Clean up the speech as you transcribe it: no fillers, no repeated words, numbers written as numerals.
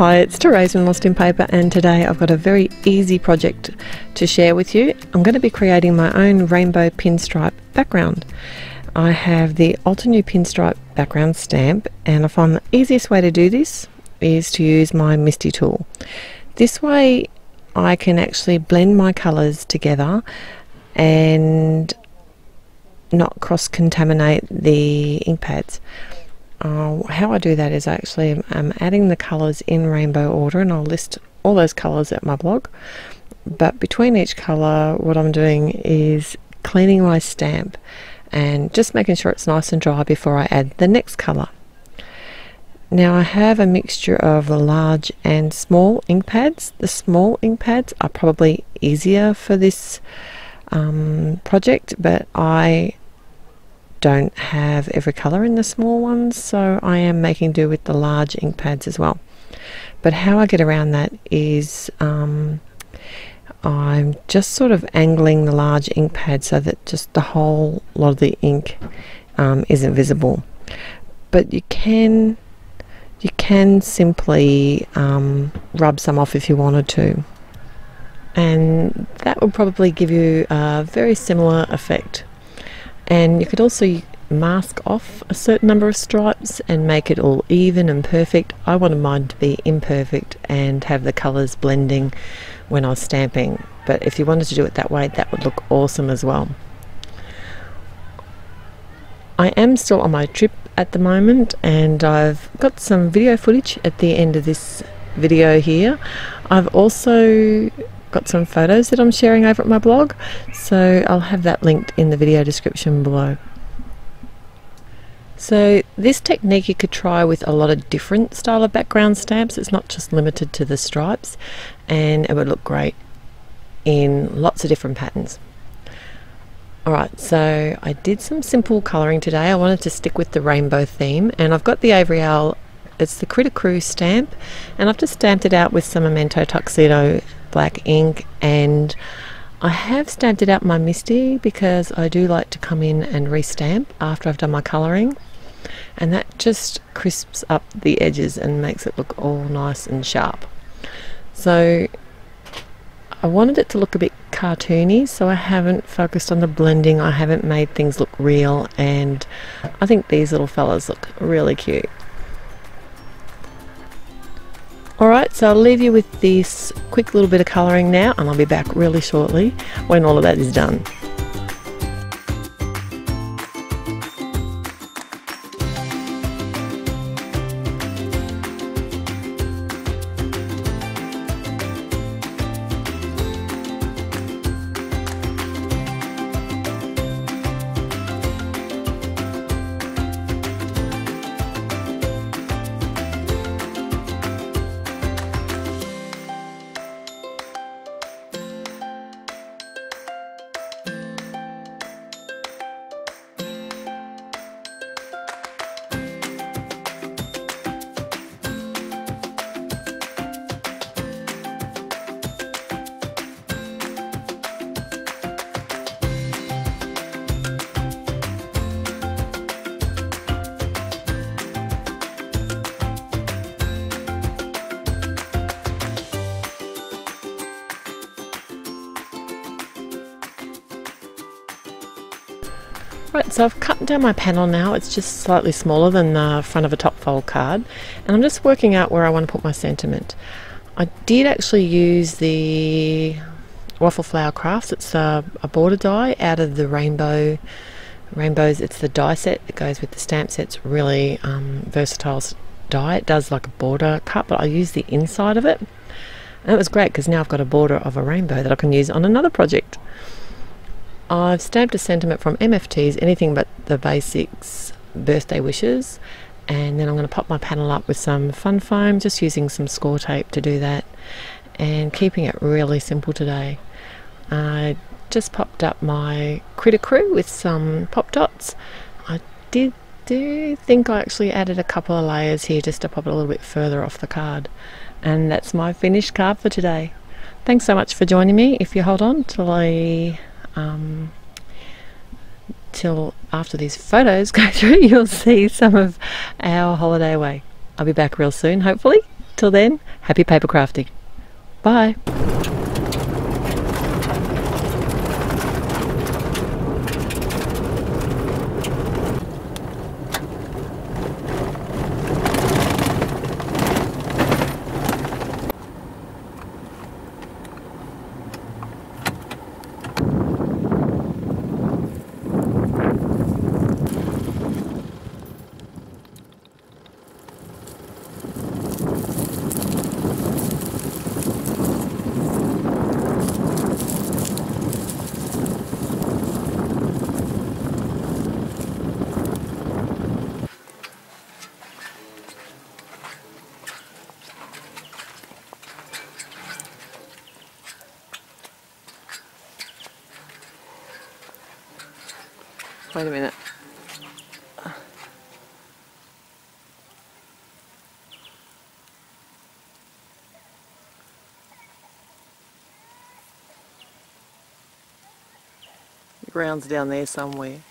Hi, it's Therese from Lost in Paper, and today I've got a very easy project to share with you. I'm going to be creating my own rainbow pinstripe background. I have the Altenew pinstripe background stamp, and I find the easiest way to do this is to use my Misti tool. This way I can actually blend my colours together and not cross-contaminate the ink pads. How I do that is actually I'm adding the colours in rainbow order, and I'll list all those colours at my blog. But between each colour, what I'm doing is cleaning my stamp and just making sure it's nice and dry before I add the next colour. Now I have a mixture of large and small ink pads. The small ink pads are probably easier for this project, but I don't have every colour in the small ones, so I am making do with the large ink pads as well. But how I get around that is I'm just sort of angling the large ink pad so that just the whole lot of the ink isn't visible. But you can simply rub some off if you wanted to, and that will probably give you a very similar effect. And you could also mask off a certain number of stripes and make it all even and perfect. I wanted mine to be imperfect and have the colours blending when I was stamping. But if you wanted to do it that way, that would look awesome as well. I am still on my trip at the moment, and I've got some video footage at the end of this video here. I've also got some photos that I'm sharing over at my blog, so I'll have that linked in the video description below. So this technique you could try with a lot of different style of background stamps. It's not just limited to the stripes, and it would look great in lots of different patterns. Alright, so I did some simple colouring today. I wanted to stick with the rainbow theme, and I've got the Avery Elle, it's the Critter Crew stamp, and I've just stamped it out with some Memento tuxedo black ink, and I have stamped it out my Misti because I do like to come in and restamp after I've done my colouring, and that just crisps up the edges and makes it look all nice and sharp. So I wanted it to look a bit cartoony, so I haven't focused on the blending, I haven't made things look real, and I think these little fellas look really cute. Alright, so I'll leave you with this quick little bit of colouring now, and I'll be back really shortly when all of that is done. Right, so I've cut down my panel now. It's just slightly smaller than the front of a top fold card, and I'm just working out where I want to put my sentiment. I did actually use the Waffle Flower Crafts. It's a border die out of the rainbows. It's the die set that goes with the stamp set. It's really versatile die. It does like a border cut, but I used the inside of it, and it was great because now I've got a border of a rainbow that I can use on another project. I've stamped a sentiment from MFT's Anything-But-Basic Birthday Wishes, and then I'm going to pop my panel up with some fun foam, just using some score tape to do that, and keeping it really simple today. I just popped up my Critter Crew with some pop dots. I do think I actually added a couple of layers here just to pop it a little bit further off the card, and that's my finished card for today. Thanks so much for joining me. If you hold on till after these photos go through, you'll see some of our holiday away. I'll be back real soon, hopefully. Till then, happy paper crafting. Bye. Wait a minute. The ground's down there somewhere.